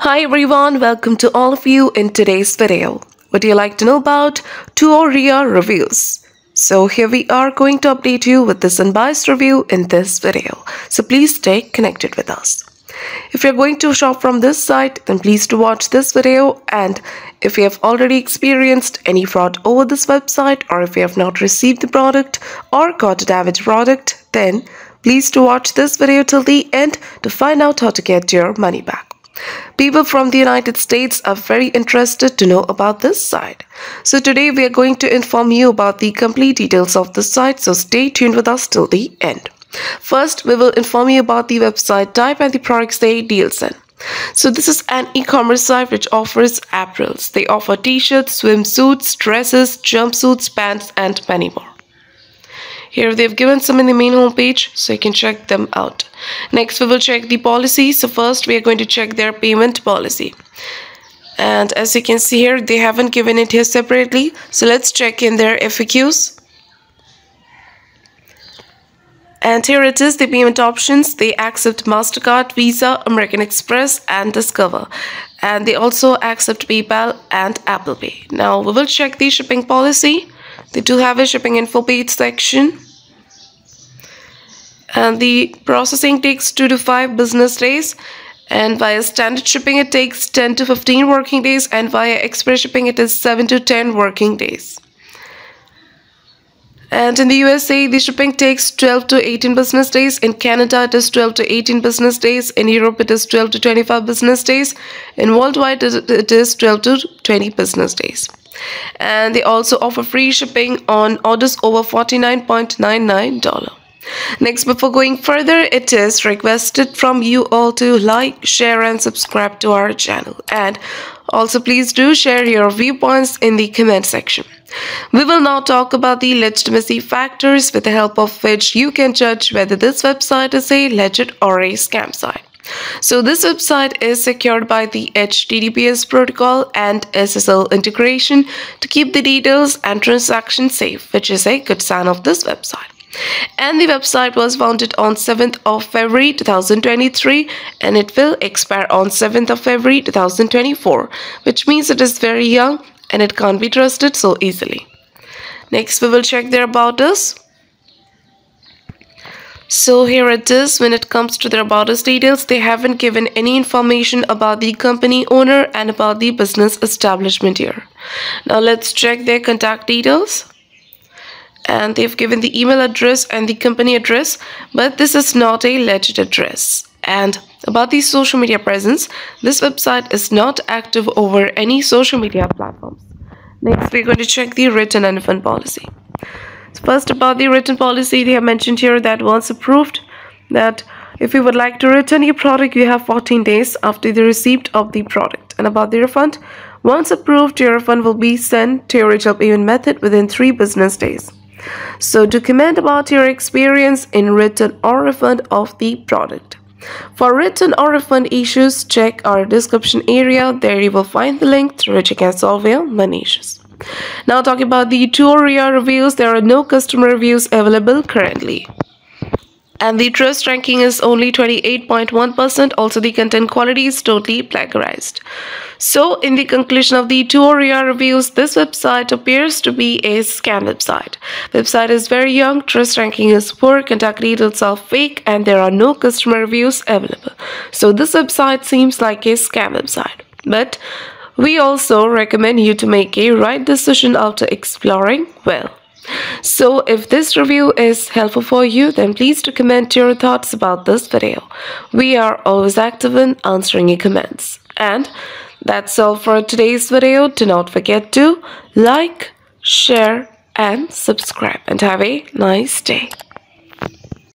Hi everyone, welcome to all of you. In today's video, would you like to know about Tuorea reviews? So here we are going to update you with this unbiased review in this video, so please stay connected with us. If you're going to shop from this site, then please do watch this video, and if you have already experienced any fraud over this website, or if you have not received the product or got a damaged product, then please do watch this video till the end to find out how to get your money back. People from the United States are very interested to know about this site. So today we are going to inform you about the complete details of this site, so stay tuned with us till the end. First, we will inform you about the website type and the products they deal in. So this is an e-commerce site which offers apparels. They offer t-shirts, swimsuits, dresses, jumpsuits, pants and many more. Here they've given some in the main homepage, so you can check them out. Next, we will check the policy. So first, we are going to check their payment policy. And as you can see here, they haven't given it here separately. So let's check in their FAQs. And here it is, the payment options. They accept MasterCard, Visa, American Express and Discover. And they also accept PayPal and Apple Pay. Now, we will check the shipping policy. They do have a shipping info page section, and the processing takes 2 to 5 business days, and via standard shipping it takes 10 to 15 working days, and via express shipping it is 7 to 10 working days. And in the USA, the shipping takes 12 to 18 business days. In Canada, it is 12 to 18 business days. In Europe, it is 12 to 25 business days. And worldwide, it is 12 to 20 business days. And they also offer free shipping on orders over $49.99. Next, before going further, it is requested from you all to like, share and subscribe to our channel, and also please do share your viewpoints in the comment section. We will now talk about the legitimacy factors with the help of which you can judge whether this website is a legit or a scam site. So this website is secured by the HTTPS protocol and SSL integration to keep the details and transactions safe, which is a good sign of this website. And the website was founded on 7th of February 2023, and it will expire on 7th of February 2024, which means it is very young and it can't be trusted so easily. Next, we will check their about us. So here it is. When it comes to their about us details, they haven't given any information about the company owner and about the business establishment here. Now let's check their contact details. And they've given the email address and the company address, but this is not a legit address. And about the social media presence, this website is not active over any social media platforms. Next, we're going to check the written and refund policy. First, about the written policy, they have mentioned here that once approved, that if you would like to return your product, you have 14 days after the receipt of the product. And about the refund, once approved, your refund will be sent to your original payment method within 3 business days. So do comment about your experience in return or refund of the product. For return or refund issues, check our description area. There you will find the link through which you can solve your money issues. Now talking about the Tuorea reviews, there are no customer reviews available currently. And the trust ranking is only 28.1%. Also, the content quality is totally plagiarized. So, in the conclusion of the Tuorea reviews, this website appears to be a scam website. Website is very young, trust ranking is poor, contact details are fake, and there are no customer reviews available. So, this website seems like a scam website. But we also recommend you to make a right decision after exploring well. So if this review is helpful for you, then please do comment your thoughts about this video. We are always active in answering your comments. And that's all for today's video. Do not forget to like, share and subscribe, and have a nice day.